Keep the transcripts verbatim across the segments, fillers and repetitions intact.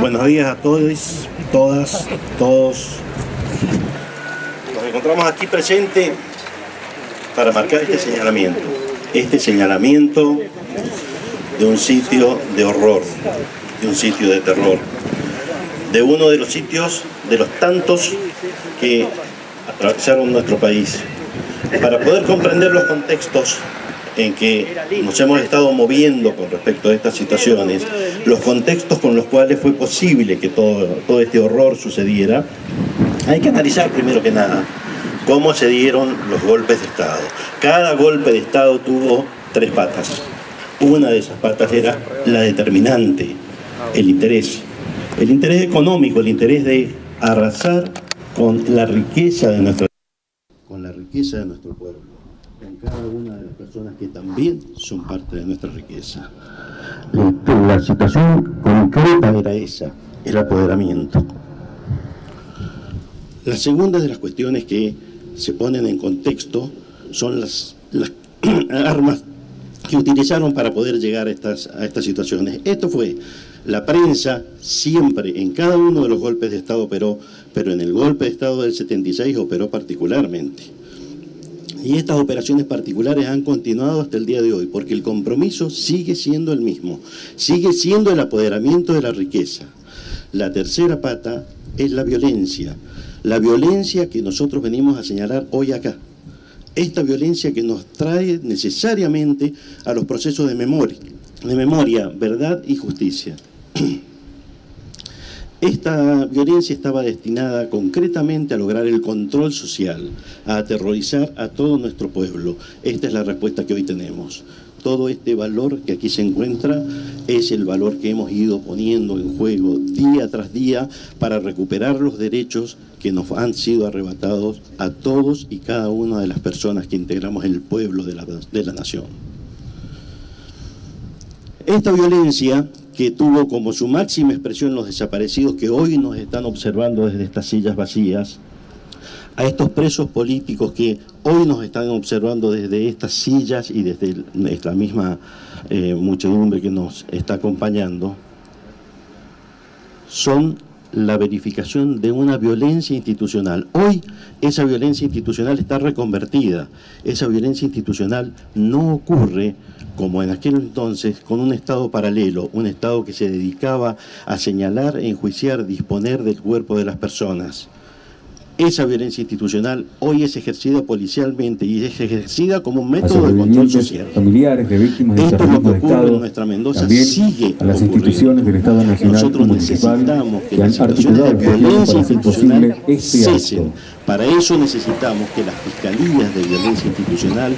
Buenos días a todos, todas, todos. Nos encontramos aquí presentes para marcar este señalamiento. Este señalamiento de un sitio de horror, de un sitio de terror, de uno de los sitios, de los tantos que atravesaron nuestro país. Para poder comprender los contextos en que nos hemos estado moviendo con respecto a estas situaciones, los contextos con los cuales fue posible que todo, todo este horror sucediera, hay que analizar primero que nada cómo se dieron los golpes de Estado. Cada golpe de Estado tuvo tres patas. Una de esas patas era la determinante, el interés. El interés económico, el interés de arrasar con la riqueza de nuestro, con la riqueza de nuestro pueblo, con cada una de las personas que también son parte de nuestra riqueza. La situación concreta era esa, el apoderamiento. La segunda de las cuestiones que se ponen en contexto son las, las armas que utilizaron para poder llegar a estas, a estas situaciones. Esto fue la prensa siempre, en cada uno de los golpes de Estado operó, pero en el golpe de Estado del setenta y seis operó particularmente. Y estas operaciones particulares han continuado hasta el día de hoy, porque el compromiso sigue siendo el mismo, sigue siendo el apoderamiento de la riqueza. La tercera pata es la violencia, la violencia que nosotros venimos a señalar hoy acá. Esta violencia que nos trae necesariamente a los procesos de memoria, de memoria, verdad y justicia. Esta violencia estaba destinada concretamente a lograr el control social, a aterrorizar a todo nuestro pueblo. Esta es la respuesta que hoy tenemos. Todo este valor que aquí se encuentra es el valor que hemos ido poniendo en juego día tras día para recuperar los derechos que nos han sido arrebatados a todos y cada una de las personas que integramos el pueblo de la, de la nación. Esta violencia que tuvo como su máxima expresión los desaparecidos que hoy nos están observando desde estas sillas vacías, a estos presos políticos que hoy nos están observando desde estas sillas y desde esta misma eh, muchedumbre que nos está acompañando, son la verificación de una violencia institucional. Hoy esa violencia institucional está reconvertida, esa violencia institucional no ocurre como en aquel entonces con un Estado paralelo, un Estado que se dedicaba a señalar, enjuiciar, disponer del cuerpo de las personas. Esa violencia institucional hoy es ejercida policialmente y es ejercida como un método de control social. Familiares de víctimas de Esto es lo que ocurre Estado, en nuestra Mendoza, sigue a las instituciones del Estado Nacional. Nosotros necesitamos que, que las situaciones de violencia institucional este cesen. Para eso necesitamos que las fiscalías de violencia institucional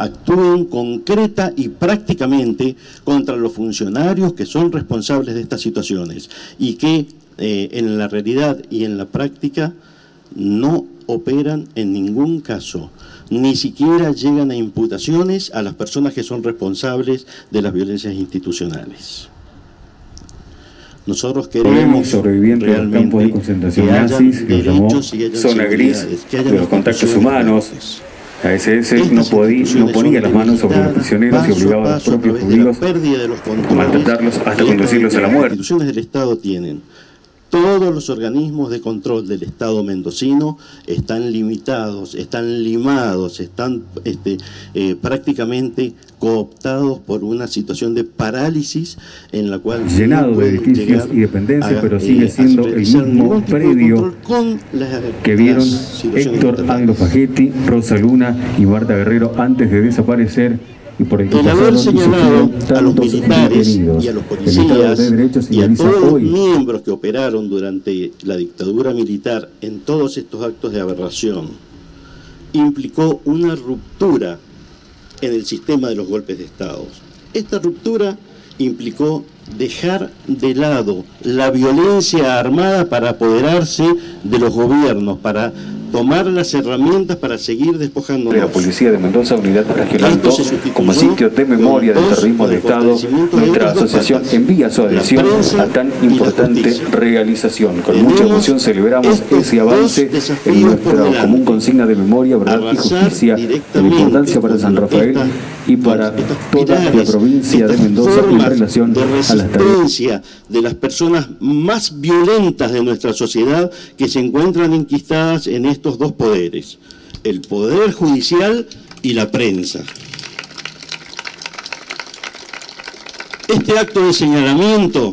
actúen concreta y prácticamente contra los funcionarios que son responsables de estas situaciones y que eh, en la realidad y en la práctica no operan en ningún caso, ni siquiera llegan a imputaciones a las personas que son responsables de las violencias institucionales. Nosotros queremos sobrevivientes realmente de los campos de concentración nazis, que derechos, llamó zona gris, de los contactos humanos. Fuertes. La S S no, podía, no ponía las manos sobre los prisioneros y obligaba a los propios judíos a maltratarlos hasta conducirlos a la muerte. Las instituciones del Estado tienen. Todos los organismos de control del Estado mendocino están limitados, están limados, están este, eh, prácticamente cooptados por una situación de parálisis en la cual... Llenado de edificios y dependencias, pero sigue eh, siendo el mismo predio con la, que vieron Héctor Anglo Fajetti, Rosa Luna y Marta Guerrero antes de desaparecer. Y por el haber señalado a los militares y a los policías de y a todos hoy. Los miembros que operaron durante la dictadura militar en todos estos actos de aberración, implicó una ruptura en el sistema de los golpes de Estado. Esta ruptura implicó dejar de lado la violencia armada para apoderarse de los gobiernos, para tomar las herramientas para seguir despojando. La policía de Mendoza, unidad regional dos, como sitio de memoria del terrorismo del Estado, nuestra asociación envía su adhesión a tan importante realización. Con mucha emoción celebramos ese avance en nuestra común consigna de memoria, verdad y justicia, de importancia para San Rafael y para toda la provincia de Mendoza en relación a la resistencia de las personas más violentas de nuestra sociedad que se encuentran enquistadas en estos dos poderes, el Poder Judicial y la prensa. Este acto de señalamiento,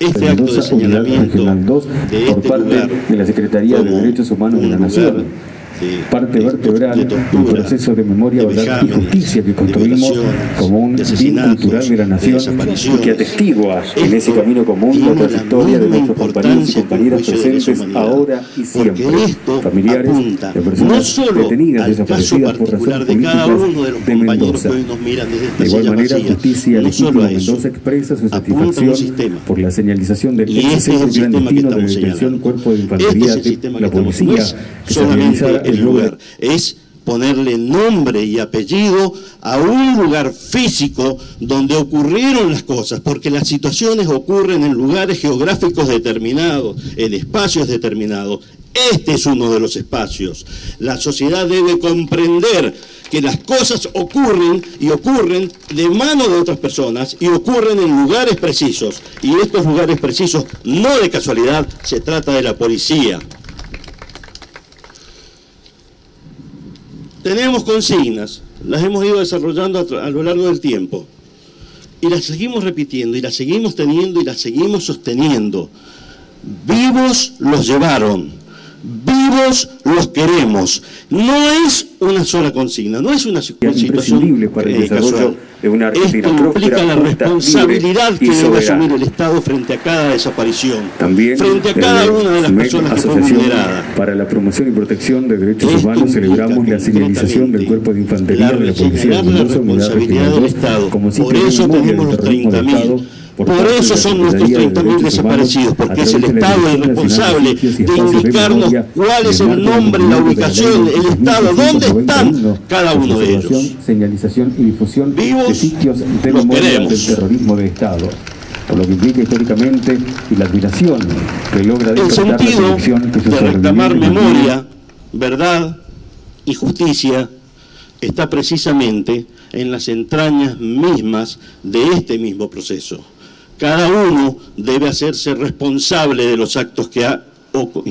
este acto de señalamiento de este lugar de la Secretaría de Derechos Humanos de la Nación, parte vertebral del proceso de memoria, verdad y justicia que construimos como un bien cultural de la nación y que atestigua en ese camino común la trayectoria de nuestros compañeros y compañeras presentes ahora y siempre, familiares de personas detenidas, desaparecidas por razones políticas de Mendoza. De igual manera, Justicia Legítima de Mendoza expresa su satisfacción por la señalización del proceso clandestino de detención cuerpo de infantería de la policía que se realiza. El lugar es ponerle nombre y apellido a un lugar físico donde ocurrieron las cosas, porque las situaciones ocurren en lugares geográficos determinados, en espacios determinados. Este es uno de los espacios. La sociedad debe comprender que las cosas ocurren y ocurren de mano de otras personas y ocurren en lugares precisos. Y estos lugares precisos, no de casualidad, se trata de la policía. Tenemos consignas, las hemos ido desarrollando a, a lo largo del tiempo y las seguimos repitiendo y las seguimos teniendo y las seguimos sosteniendo. Vivos los llevaron, vivos los queremos. No es una sola consigna, no es una situación para el eh, casual. De una Esto implica la responsabilidad que debe asumir el Estado frente a cada desaparición, también frente a cada una de las personas que fue vulnerada. Para la promoción y protección de derechos Esto humanos celebramos la señalización del Cuerpo de Infantería la de la Policía de Mendoza, responsabilidad del Estado. Como por eso tenemos los treinta mil. Por, por eso son nuestros treinta mil desaparecidos, porque es el Estado el responsable de indicarnos cuál es el nombre, la ubicación, el Estado, dónde están cada uno de ellos. Señalización y difusión de sitios de memoria del terrorismo de Estado, por lo que implica históricamente y la admiración que logra despertar la selección que se de reclamar memoria, verdad y justicia está precisamente en las entrañas mismas de este mismo proceso. Cada uno debe hacerse responsable de los actos que ha,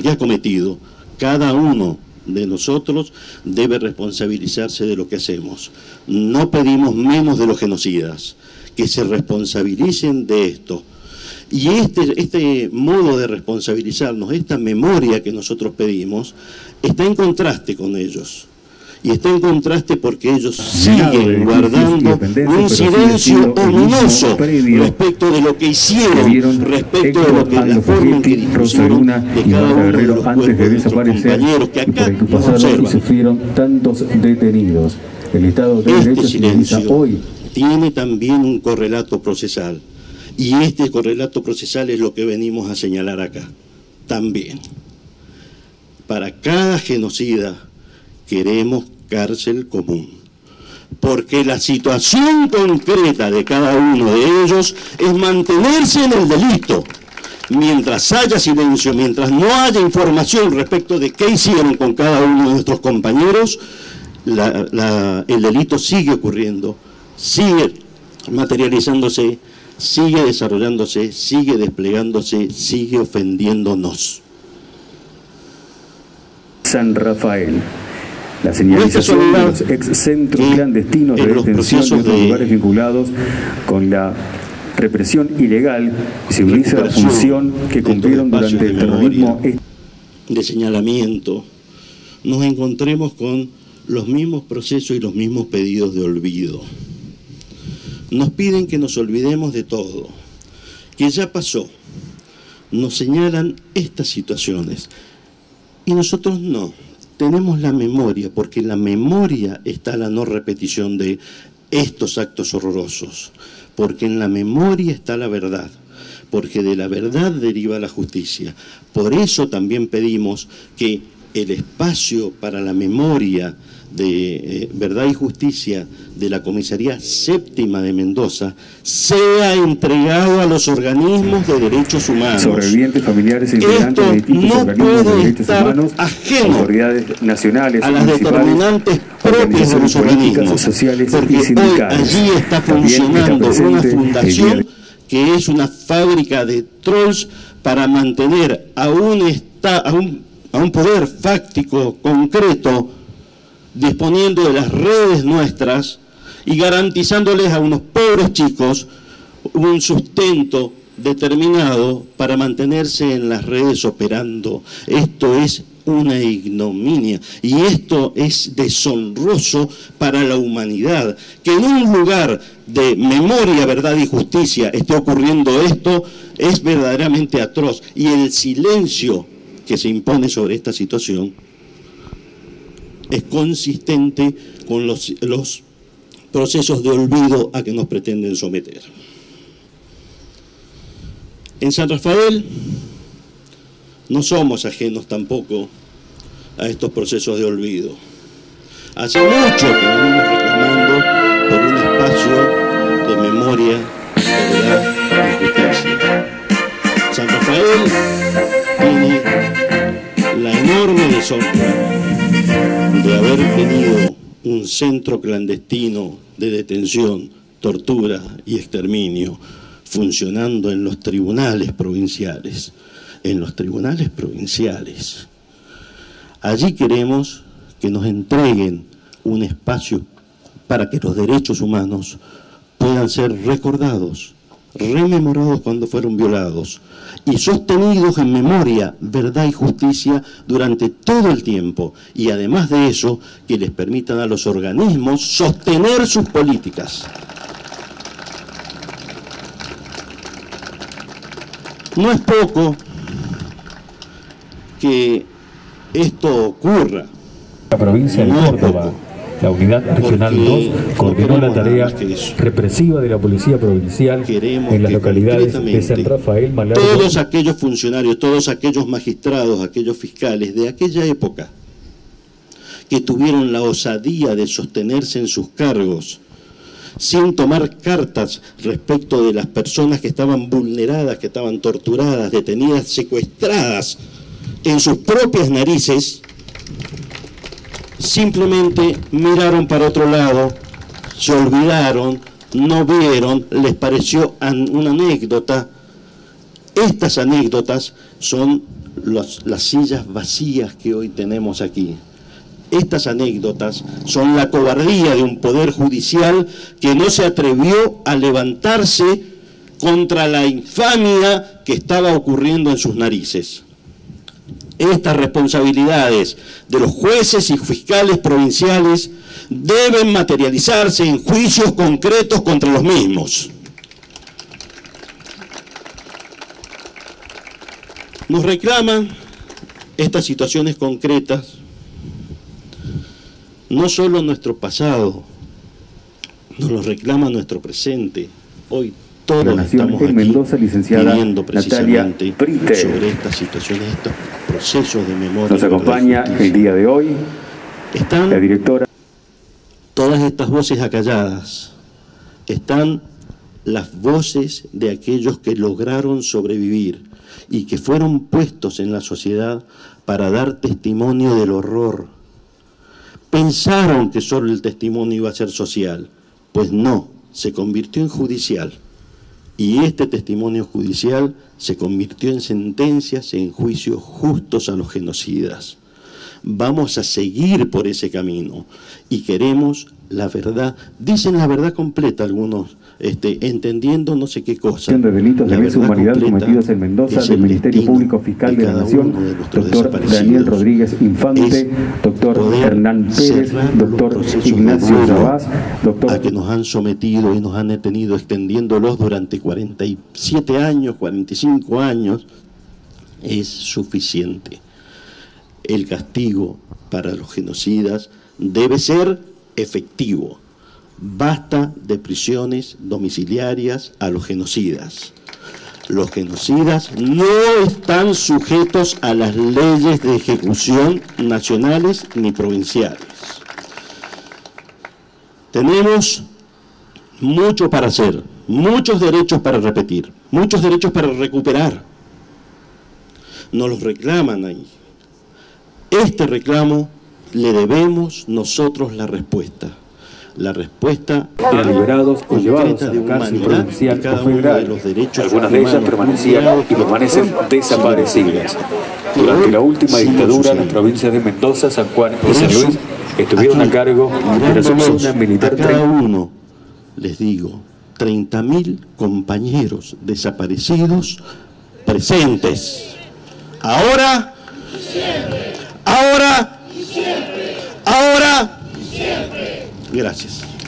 que ha cometido. Cada uno de nosotros debe responsabilizarse de lo que hacemos. No pedimos menos de los genocidas, que se responsabilicen de esto. Y este, este modo de responsabilizarnos, esta memoria que nosotros pedimos, está en contraste con ellos. Y está en contraste porque ellos siguen guardando un silencio ominoso respecto de lo que hicieron, respecto de lo que la forma en que dispusieron de cada uno de los cuerpos de nuestros compañeros que acá nos observan. Sufrieron tantos detenidos. El Estado de Derecho silencio tiene también un correlato procesal. Y este correlato procesal es lo que venimos a señalar acá. También. Para cada genocida queremos cárcel común, porque la situación concreta de cada uno de ellos es mantenerse en el delito. Mientras haya silencio, mientras no haya información respecto de qué hicieron con cada uno de nuestros compañeros, la, la, el delito sigue ocurriendo, sigue materializándose, sigue desarrollándose, sigue desplegándose, sigue ofendiéndonos. San Rafael. La señalización de los ex centros clandestinos de detención de los lugares vinculados con la represión ilegal simboliza la función que cumplieron durante el terrorismo de señalamiento. Nos encontremos con los mismos procesos y los mismos pedidos de olvido. Nos piden que nos olvidemos de todo, que ya pasó. Nos señalan estas situaciones y nosotros no. Tenemos la memoria, porque en la memoria está la no repetición de estos actos horrorosos, porque en la memoria está la verdad, porque de la verdad deriva la justicia. Por eso también pedimos que el espacio para la memoria de eh, verdad y justicia de la Comisaría Séptima de Mendoza sea entregado a los organismos de derechos humanos. Sobrevivientes, familiares y migrantes de distintos organismos de derechos humanos, autoridades nacionales, a las determinantes propias de los organismos sociales porque y hoy allí está funcionando está una fundación que es una fábrica de trolls para mantener a un, esta, a un, a un poder fáctico concreto disponiendo de las redes nuestras y garantizándoles a unos pobres chicos un sustento determinado para mantenerse en las redes operando. Esto es una ignominia y esto es deshonroso para la humanidad. Que en un lugar de memoria, verdad y justicia esté ocurriendo esto es verdaderamente atroz, y el silencio que se impone sobre esta situación es consistente con los, los procesos de olvido a que nos pretenden someter. En San Rafael no somos ajenos tampoco a estos procesos de olvido. Hace mucho que venimos reclamando por un espacio de memoria, verdad y justicia. San Rafael tiene la enorme deshonra de haber tenido un centro clandestino de detención, tortura y exterminio funcionando en los tribunales provinciales. En los tribunales provinciales. Allí queremos que nos entreguen un espacio para que los derechos humanos puedan ser recordados, rememorados cuando fueron violados y sostenidos en memoria, verdad y justicia durante todo el tiempo. Y además de eso, que les permitan a los organismos sostener sus políticas. No es poco que esto ocurra. La provincia de Córdoba, la unidad regional dos, coordinó la tarea represiva de la policía provincial en las localidades de San Rafael, Malargüe. Todos aquellos funcionarios, todos aquellos magistrados, aquellos fiscales de aquella época que tuvieron la osadía de sostenerse en sus cargos sin tomar cartas respecto de las personas que estaban vulneradas, que estaban torturadas, detenidas, secuestradas en sus propias narices, simplemente miraron para otro lado, se olvidaron, no vieron, les pareció una anécdota. Estas anécdotas son los, las sillas vacías que hoy tenemos aquí. Estas anécdotas son la cobardía de un poder judicial que no se atrevió a levantarse contra la infamia que estaba ocurriendo en sus narices. Estas responsabilidades de los jueces y fiscales provinciales deben materializarse en juicios concretos contra los mismos. Nos reclaman estas situaciones concretas no solo nuestro pasado, nos lo reclama nuestro presente. Hoy todos estamos aquí Mendoza, pidiendo precisamente Natalia sobre estas situaciones, estos procesos de memoria. Nos acompaña el día de hoy están la directora. Todas estas voces acalladas están las voces de aquellos que lograron sobrevivir y que fueron puestos en la sociedad para dar testimonio del horror. Pensaron que solo el testimonio iba a ser social, pues no, se convirtió en judicial. Y este testimonio judicial se convirtió en sentencias, en juicios justos a los genocidas. Vamos a seguir por ese camino y queremos la verdad. Dicen la verdad completa algunos, este, entendiendo no sé qué cosa. De delitos de lesa humanidad cometidos en Mendoza del Ministerio Público Fiscal de la Nación, doctor Daniel Rodríguez Infante, doctor Hernán Pérez, doctor Ignacio, doctor a que nos han sometido y nos han detenido extendiéndolos durante cuarenta y siete años, cuarenta y cinco años, es suficiente. El castigo para los genocidas debe ser efectivo. Basta de prisiones domiciliarias a los genocidas. Los genocidas no están sujetos a las leyes de ejecución nacionales ni provinciales. Tenemos mucho para hacer, muchos derechos para repetir, muchos derechos para recuperar. Nos los reclaman ahí. Este reclamo le debemos nosotros la respuesta. La respuesta a liberados o llevados a la cárcel provincial fue grave. Algunas de ellas permanecían y permanecen desaparecidas. Durante la última dictadura, las provincias de Mendoza, San Juan y San Luis estuvieron a cargo de la zona militar. Cada uno, les digo, treinta mil compañeros desaparecidos presentes. Ahora, ahora, ahora. Gracias.